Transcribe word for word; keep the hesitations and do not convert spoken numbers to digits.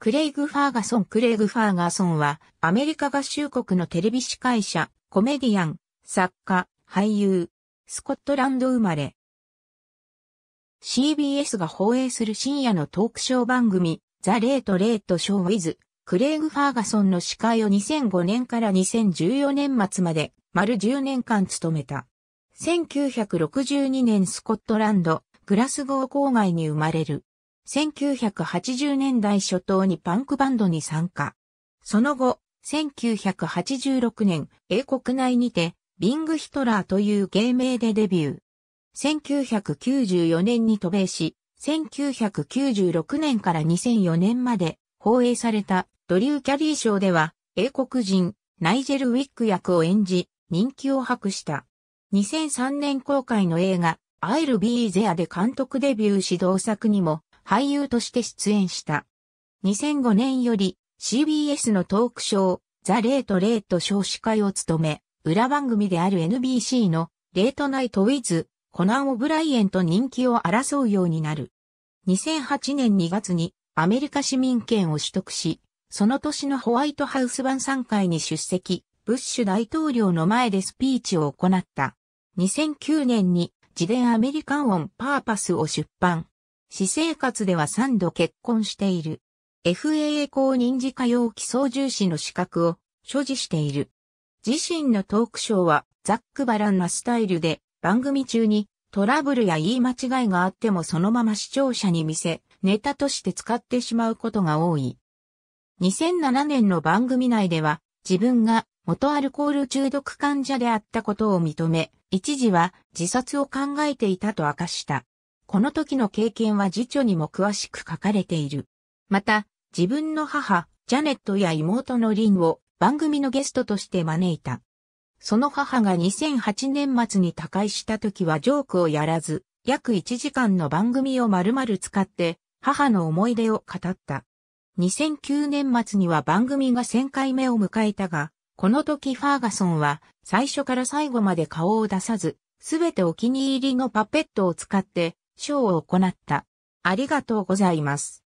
クレイグ・ファーガソン。クレイグ・ファーガソンは、アメリカ合衆国のテレビ司会者、コメディアン、作家、俳優、スコットランド生まれ。シービーエス が放映する深夜のトークショー番組、ザ・レート・レート・ショー・ウィズ、クレイグ・ファーガソンの司会をにせんごねんからにせんじゅうよねん末まで、丸じゅうねんかん務めた。せんきゅうひゃくろくじゅうにねんスコットランド、グラスゴー郊外に生まれる。せんきゅうひゃくはちじゅうねんだい初頭にパンクバンドに参加。その後、せんきゅうひゃくはちじゅうろくねん、英国内にて、ビングヒトラーという芸名でデビュー。せんきゅうひゃくきゅうじゅうよねんに渡米し、せんきゅうひゃくきゅうじゅうろくねんからにせんよねんまで放映されたドリュー・キャリー賞では、英国人、ナイジェル・ウィック役を演じ、人気を博した。にせんさんねん公開の映画、I'll Be Thereで監督デビュー指導作にも、俳優として出演した。にせんごねんより シービーエス のトークショー、ザ・レート・レート・ショー司会を務め、裏番組である エヌビーシー のレートナイト・ウィズ、コナン・オブライエンと人気を争うようになる。にせんはちねんにがつにアメリカ市民権を取得し、その年のホワイトハウス晩餐会に出席、ブッシュ大統領の前でスピーチを行った。にせんきゅうねんに自伝アメリカン・オン・パーパスを出版。私生活ではさんど結婚している。エフエーエー 公認自家用機操縦士の資格を所持している。自身のトークショーはざっくばらんなスタイルで番組中にトラブルや言い間違いがあってもそのまま視聴者に見せネタとして使ってしまうことが多い。にせんななねんの番組内では自分が元アルコール中毒患者であったことを認め一時は自殺を考えていたと明かした。この時の経験は自著にも詳しく書かれている。また、自分の母、ジャネットや妹のリンを番組のゲストとして招いた。その母がにせんはちねん末に他界した時はジョークをやらず、約いちじかんの番組を丸々使って、母の思い出を語った。にせんきゅうねん末には番組がせんかいめを迎えたが、この時ファーガソンは最初から最後まで顔を出さず、すべてお気に入りのパペットを使って、ショーを行った。ありがとうございます。